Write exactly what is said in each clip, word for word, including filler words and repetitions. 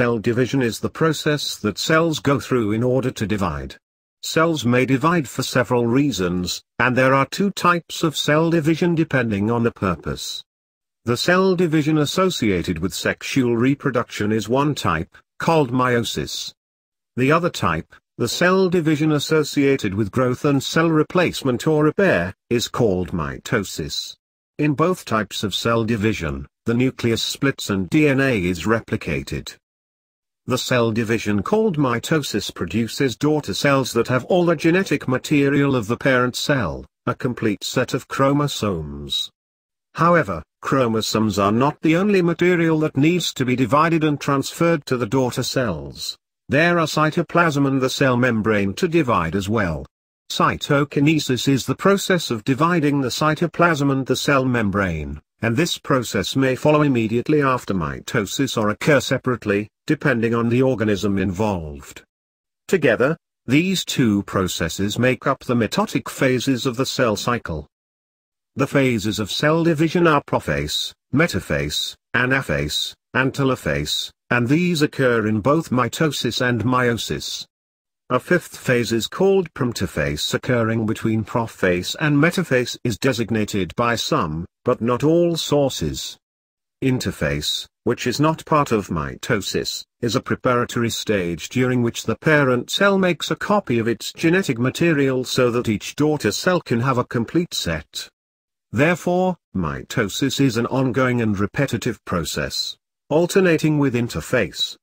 cell division is the process that cells go through in order to divide. Cells may divide for several reasons, and there are two types of cell division depending on the purpose. The cell division associated with sexual reproduction is one type, called meiosis. The other type, the cell division associated with growth and cell replacement or repair, is called mitosis. In both types of cell division, the nucleus splits and D N A is replicated. The cell division called mitosis produces daughter cells that have all the genetic material of the parent cell, a complete set of chromosomes. However, chromosomes are not the only material that needs to be divided and transferred to the daughter cells. There are cytoplasm and the cell membrane to divide as well. Cytokinesis is the process of dividing the cytoplasm and the cell membrane, and this process may follow immediately after mitosis or occur separately, depending on the organism involved. Together, these two processes make up the mitotic phases of the cell cycle. The phases of cell division are prophase, metaphase, anaphase, and telophase, and these occur in both mitosis and meiosis. A fifth phase is called prometaphase, occurring between prophase and metaphase is designated by some, but not all sources. Interphase, which is not part of mitosis, is a preparatory stage during which the parent cell makes a copy of its genetic material so that each daughter cell can have a complete set. Therefore, mitosis is an ongoing and repetitive process, alternating with interphase.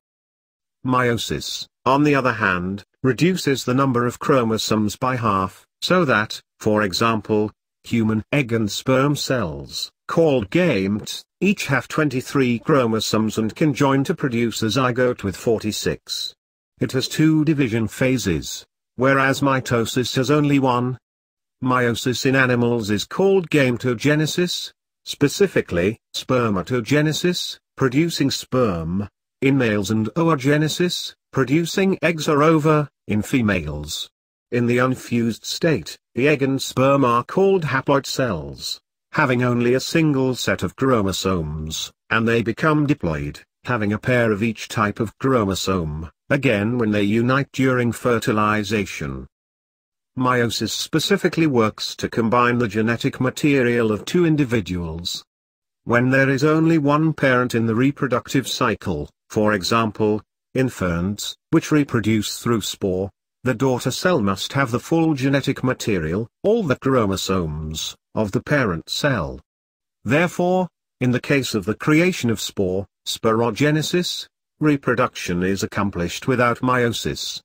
Meiosis, on the other hand, reduces the number of chromosomes by half, so that, for example, human egg and sperm cells, called gamete, each have twenty-three chromosomes and can join to produce a zygote with forty-six. It has two division phases, whereas mitosis has only one. Meiosis in animals is called gametogenesis, specifically, spermatogenesis, producing sperm, in males and oogenesis, producing eggs or ova, in females. In the unfused state, the egg and sperm are called haploid cells, having only a single set of chromosomes, and they become diploid, having a pair of each type of chromosome, again when they unite during fertilization. Meiosis specifically works to combine the genetic material of two individuals. When there is only one parent in the reproductive cycle, for example, in ferns, which reproduce through spore, the daughter cell must have the full genetic material, all the chromosomes, of the parent cell. Therefore, in the case of the creation of spore, sporogenesis, reproduction is accomplished without meiosis.